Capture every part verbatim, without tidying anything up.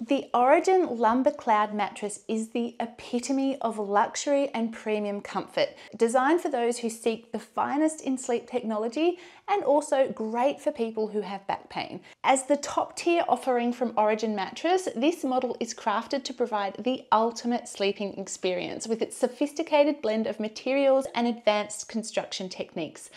The Origin LumbarCloud mattress is the epitome of luxury and premium comfort, designed for those who seek the finest in sleep technology and also great for people who have back pain. As the top tier offering from Origin Mattress, this model is crafted to provide the ultimate sleeping experience with its sophisticated blend of materials and advanced construction techniques.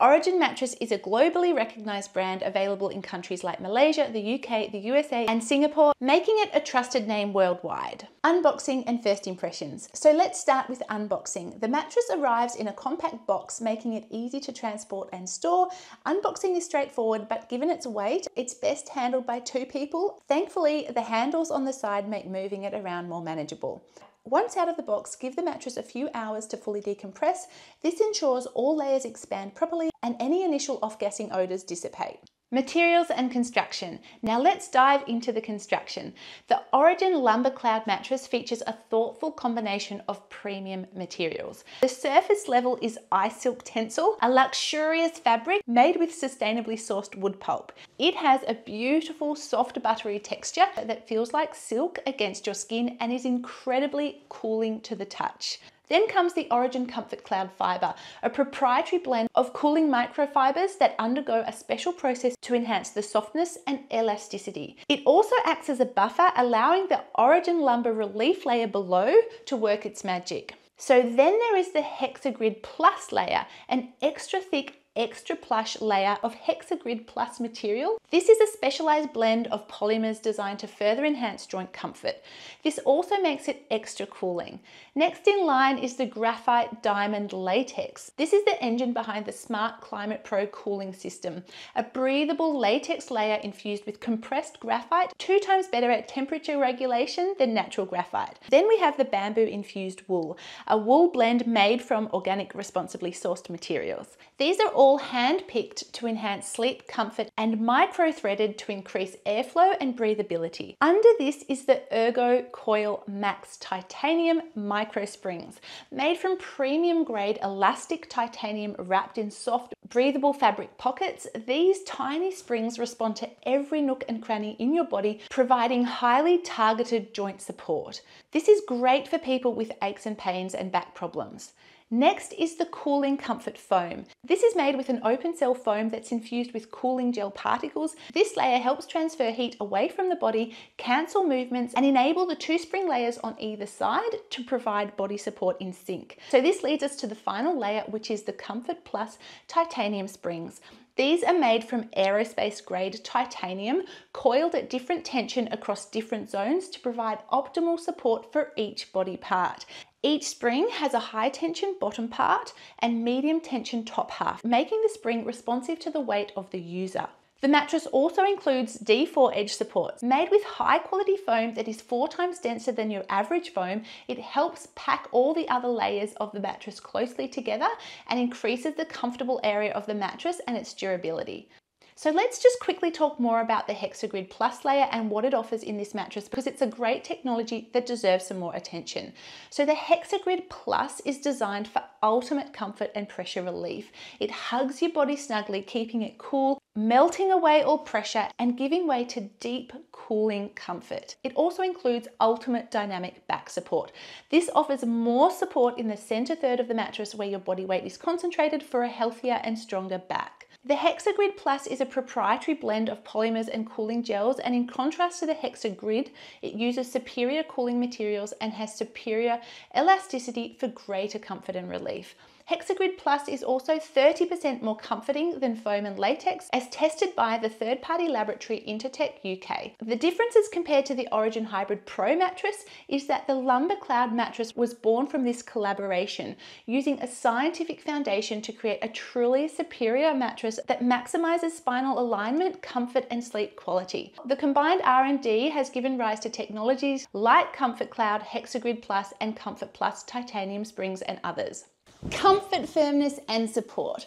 Origin Mattress is a globally recognized brand available in countries like Malaysia, the U K, the U S A, and Singapore, making it a trusted name worldwide. Unboxing and first impressions. So let's start with unboxing. The mattress arrives in a compact box, making it easy to transport and store. Unboxing is straightforward, but given its weight, it's best handled by two people. Thankfully, the handles on the side make moving it around more manageable. Once out of the box, give the mattress a few hours to fully decompress. This ensures all layers expand properly and any initial off-gassing odors dissipate. Materials and construction. Now let's dive into the construction. The Origin LumbarCloud mattress features a thoughtful combination of premium materials. The surface level is Ice Silk Tencel, a luxurious fabric made with sustainably sourced wood pulp. It has a beautiful soft buttery texture that feels like silk against your skin and is incredibly cooling to the touch. Then comes the Origin Comfort Cloud Fiber, a proprietary blend of cooling microfibers that undergo a special process to enhance the softness and elasticity. It also acts as a buffer, allowing the Origin Lumbar relief layer below to work its magic. So then there is the Hexagrid Plus layer, an extra thick, extra plush layer of Hexagrid Plus material. This is a specialized blend of polymers designed to further enhance joint comfort. This also makes it extra cooling. Next in line is the graphite diamond latex. This is the engine behind the Smart Climate Pro cooling system, a breathable latex layer infused with compressed graphite, two times better at temperature regulation than natural graphite. Then we have the bamboo infused wool, a wool blend made from organic, responsibly sourced materials. These are all hand-picked to enhance sleep comfort and micro-threaded to increase airflow and breathability. Under this is the Ergo Coil Max Titanium Micro-Springs, made from premium-grade elastic titanium wrapped in soft, breathable fabric pockets. These tiny springs respond to every nook and cranny in your body, providing highly targeted joint support. This is great for people with aches and pains and back problems. Next is the Cooling Comfort Foam. This is made with an open cell foam that's infused with cooling gel particles. This layer helps transfer heat away from the body, cancel movements, and enable the two spring layers on either side to provide body support in sync. So this leads us to the final layer, which is the Comfort Plus Titanium Springs. These are made from aerospace grade titanium, coiled at different tension across different zones to provide optimal support for each body part. Each spring has a high tension bottom part and medium tension top half, making the spring responsive to the weight of the user. The mattress also includes D four edge supports. Made with high quality foam that is four times denser than your average foam, it helps pack all the other layers of the mattress closely together and increases the comfortable area of the mattress and its durability. So let's just quickly talk more about the Hexagrid Plus layer and what it offers in this mattress, because it's a great technology that deserves some more attention. So the Hexagrid Plus is designed for ultimate comfort and pressure relief. It hugs your body snugly, keeping it cool, melting away all pressure and giving way to deep cooling comfort. It also includes ultimate dynamic back support. This offers more support in the center third of the mattress where your body weight is concentrated for a healthier and stronger back. The Hexagrid Plus is a proprietary blend of polymers and cooling gels, and in contrast to the Hexagrid, it uses superior cooling materials and has superior elasticity for greater comfort and relief. Hexagrid Plus is also thirty percent more comforting than foam and latex, as tested by the third-party laboratory Intertek U K. The differences compared to the Origin Hybrid Pro mattress is that the LumbarCloud mattress was born from this collaboration, using a scientific foundation to create a truly superior mattress that maximizes spinal alignment, comfort, and sleep quality. The combined R and D has given rise to technologies like Comfort Cloud, Hexagrid Plus, and Comfort Plus Titanium Springs, and others. Comfort, firmness, and support.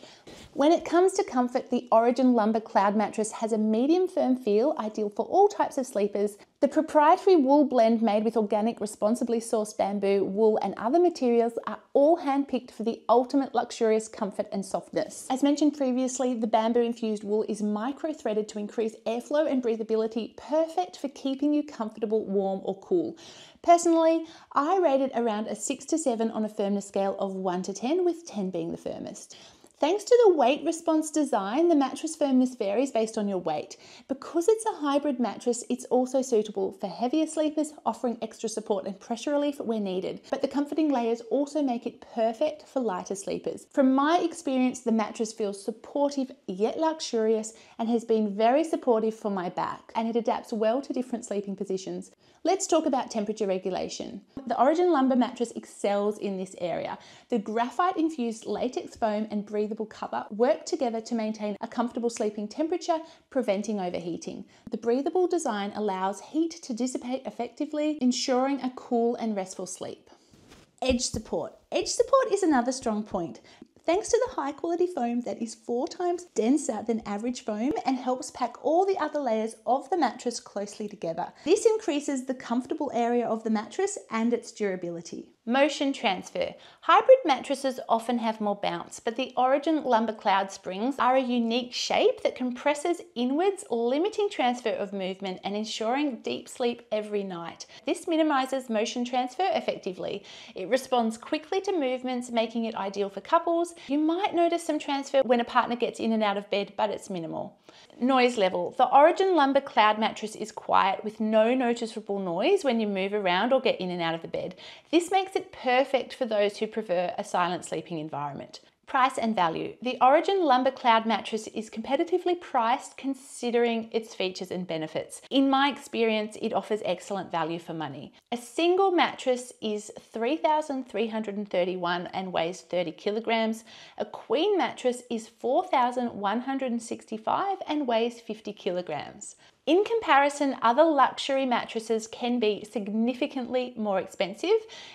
When it comes to comfort, the Origin LumbarCloud mattress has a medium firm feel, ideal for all types of sleepers. The proprietary wool blend made with organic, responsibly sourced bamboo, wool and other materials are all handpicked for the ultimate luxurious comfort and softness. As mentioned previously, the bamboo infused wool is micro-threaded to increase airflow and breathability, perfect for keeping you comfortable, warm or cool. Personally, I rated around a six to seven on a firmness scale of one to ten, with ten being the firmest. Thanks to the weight response design, the mattress firmness varies based on your weight. Because it's a hybrid mattress, it's also suitable for heavier sleepers, offering extra support and pressure relief where needed. But the comforting layers also make it perfect for lighter sleepers. From my experience, the mattress feels supportive yet luxurious and has been very supportive for my back, and it adapts well to different sleeping positions. Let's talk about temperature regulation. The Origin Lumbar mattress excels in this area. The graphite-infused latex foam and breathable cover work together to maintain a comfortable sleeping temperature, preventing overheating. The breathable design allows heat to dissipate effectively, ensuring a cool and restful sleep. Edge support. Edge support is another strong point. Thanks to the high quality foam that is four times denser than average foam and helps pack all the other layers of the mattress closely together. This increases the comfortable area of the mattress and its durability. Motion transfer. Hybrid mattresses often have more bounce, but the Origin LumbarCloud springs are a unique shape that compresses inwards, limiting transfer of movement and ensuring deep sleep every night. This minimizes motion transfer effectively. It responds quickly to movements, making it ideal for couples. You might notice some transfer when a partner gets in and out of bed, but it's minimal. Noise level. The Origin LumbarCloud mattress is quiet with no noticeable noise when you move around or get in and out of the bed. This makes it perfect for those who prefer a silent sleeping environment. Price and value. The Origin LumbarCloud mattress is competitively priced considering its features and benefits. In my experience, it offers excellent value for money. A single mattress is three thousand three hundred thirty-one dollars and weighs thirty kilograms. A queen mattress is four thousand one hundred sixty-five dollars and weighs fifty kilograms. In comparison, other luxury mattresses can be significantly more expensive,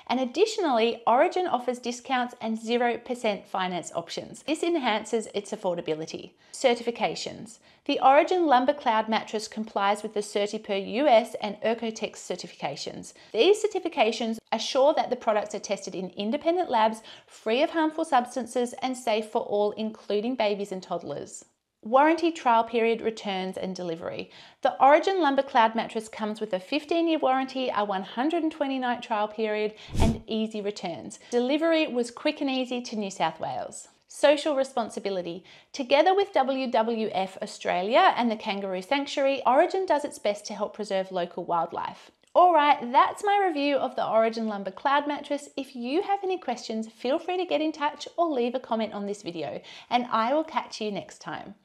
and additionally, Origin offers discounts and zero percent finance options. This enhances its affordability. Certifications. The Origin LumbarCloud mattress complies with the CertiPUR U S and EcoTex certifications. These certifications assure that the products are tested in independent labs, free of harmful substances, and safe for all, including babies and toddlers. Warranty, trial period, returns and delivery. The Origin LumbarCloud mattress comes with a fifteen year warranty, a one hundred twenty night trial period and easy returns. Delivery was quick and easy to New South Wales. Social responsibility. Together with W W F Australia and the Kangaroo Sanctuary, Origin does its best to help preserve local wildlife. All right, that's my review of the Origin LumbarCloud mattress. If you have any questions, feel free to get in touch or leave a comment on this video, and I will catch you next time.